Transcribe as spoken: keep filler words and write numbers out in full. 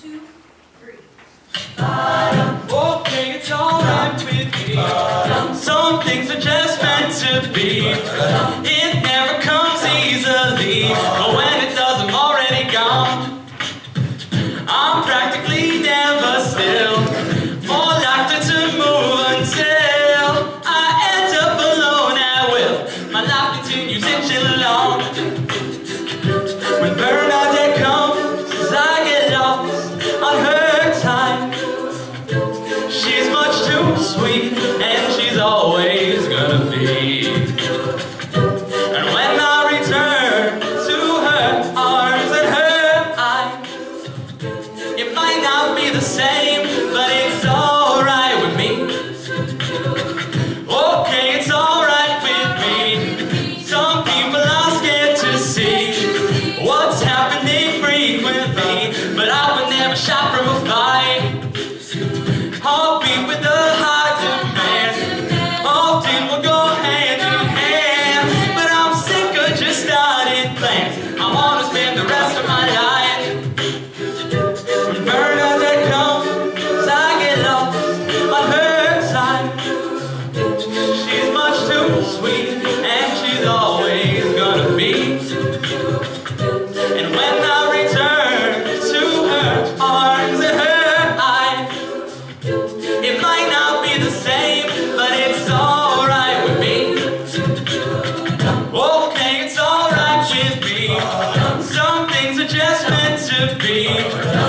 two, three. Okay, it's all right with me. Some things are just meant to be. It never comes easily, but when it does, I'm already gone. I'm practically never still, more likely to move until I end up alone at will. My life continues inching along. When burnout day comes, I get off on her time. She's much too sweet, and she's always gonna be. And when I return to her arms and her eyes, it might not be the same, but it's alright with me. Okay, it's alright with me. Some people are scared to see what's happening frequently, but I would never shop from a fight. I'll be with the high demand. Often we'll go hand in hand, but I'm sick of just starting plans. I want to spend the rest of my life. When burnout that comes, I get lost on her side. She's much too sweet, and she's always gonna be. And when I return to her arms and her, it might not be the same, but it's alright with me. Okay, it's alright with me. Some things are just meant to be.